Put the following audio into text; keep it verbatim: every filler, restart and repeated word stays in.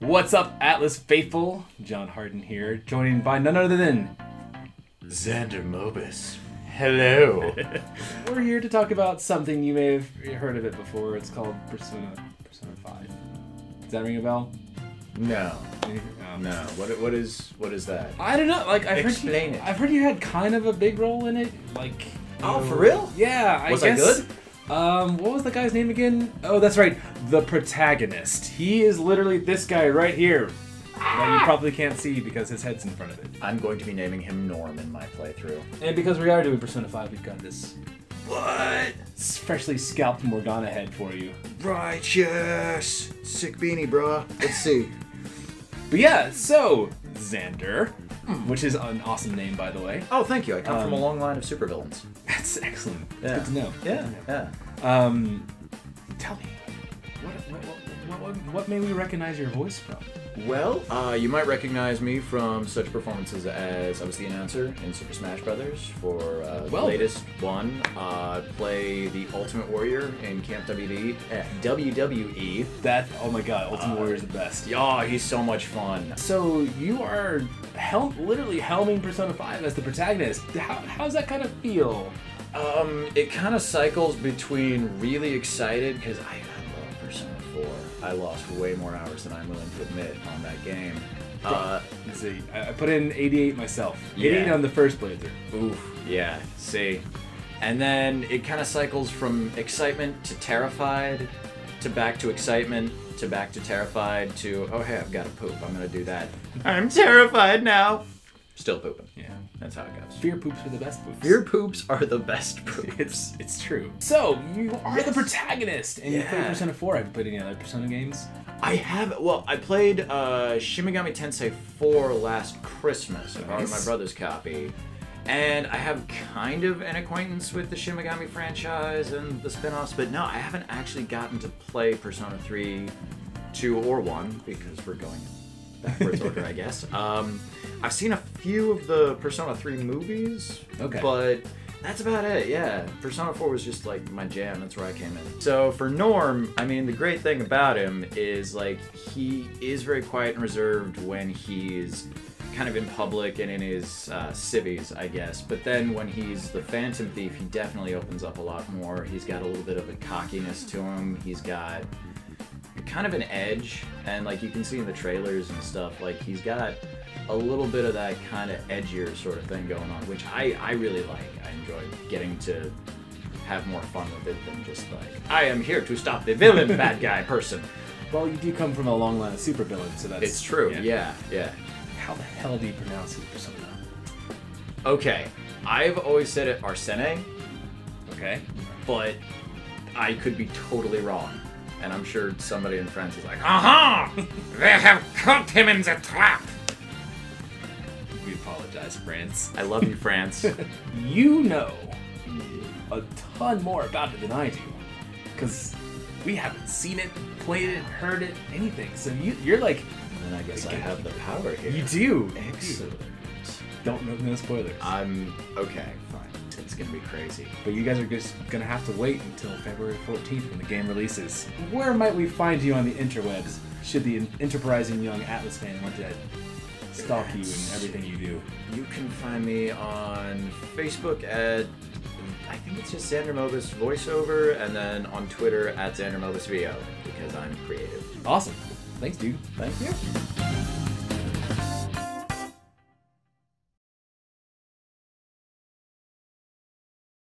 What's up, Atlus faithful? John Harden here, joined by none other than Xander Mobus. Hello. We're here to talk about something you may have heard of it before. It's called Persona Persona five. Does that ring a bell? No. Um, no. What what is what is that? I don't know. Like I've Explain heard you, it. I've heard you had kind of a big role in it. Like oh, know, for real? Yeah. Was I, I guess, good? Um, what was the guy's name again? Oh, that's right. The protagonist. He is literally this guy right here. Ah! Now you probably can't see because his head's in front of it. I'm going to be naming him Norm in my playthrough. And because we are doing Persona five, we've got this... What? Freshly scalped Morgana head for you. Righteous! Sick beanie, bruh. Let's see. But yeah, so, Xander, mm. which is an awesome name, by the way. Oh, thank you. I come um, from a long line of supervillains. That's excellent. Yeah. Good to know. Yeah, yeah. Um, tell me, what what, what, what what may we recognize your voice from? Well, uh, you might recognize me from such performances as I was the announcer in Super Smash Brothers for uh, well, the latest one. Uh, play the Ultimate Warrior in Camp W W E. W W E. That oh my God, Ultimate uh, Warrior is the best. Yeah, he's so much fun. So you are hel literally helming Persona five as the protagonist. How how's that kind of feel? Um, it kind of cycles between really excited because I. I lost way more hours than I'm willing to admit on that game. Uh, Let's see, I put in eighty-eight myself. Yeah. eighty-eight on the first playthrough. Oof. Yeah. See, and then it kind of cycles from excitement to terrified, to back to excitement, to back to terrified, to oh hey, I've got to poop. I'm gonna do that. I'm terrified now. Still pooping. Yeah, that's how it goes. Fear poops are the best poops. Fear poops are the best poops. It's it's true. So you are yes. the protagonist, and yeah. you played Persona four. Have you played any other Persona games? I have. Well, I played uh, Shin Megami Tensei four last Christmas. I nice. borrowed my brother's copy, and I have kind of an acquaintance with the Shin Megami franchise and the spin-offs, but no, I haven't actually gotten to play Persona three, two, or one because we're going backwards order, I guess. Um, I've seen a few of the Persona three movies, okay. but that's about it, yeah. Persona four was just like my jam, that's where I came in. So for Norm, I mean, the great thing about him is like he is very quiet and reserved when he's kind of in public and in his uh, civvies, I guess. But then when he's the Phantom Thief, he definitely opens up a lot more. He's got a little bit of a cockiness to him. He's got kind of an edge, and like you can see in the trailers and stuff, like he's got a little bit of that kind of edgier sort of thing going on, which I, I really like. I enjoy getting to have more fun with it than just like, I am here to stop the villain bad guy person. Well, you do come from a long line of super villains, so that's... It's true, yeah, yeah. yeah. How the hell do you pronounce his persona? Okay, I've always said it Arsene, okay, but I could be totally wrong. And I'm sure somebody in France is like, aha! Uh-huh! They have caught him in the trap! We apologize, France. I love you, France. You know a ton more about it than I do. Because we haven't seen it, played it, heard it, anything. So you, you're like... And I guess I have the power here. You do! Excellent. Don't know no spoilers. I'm... Okay, fine. It's gonna be crazy. But you guys are just gonna have to wait until February fourteenth when the game releases. Where might we find you on the interwebs should the enterprising young Atlus fan want to stalk you in everything you do? You can find me on Facebook at, I think it's just Xander Mobus Voiceover, and then on Twitter at Xander Mobus V O, because I'm creative. Awesome. Thanks, dude. Thank you.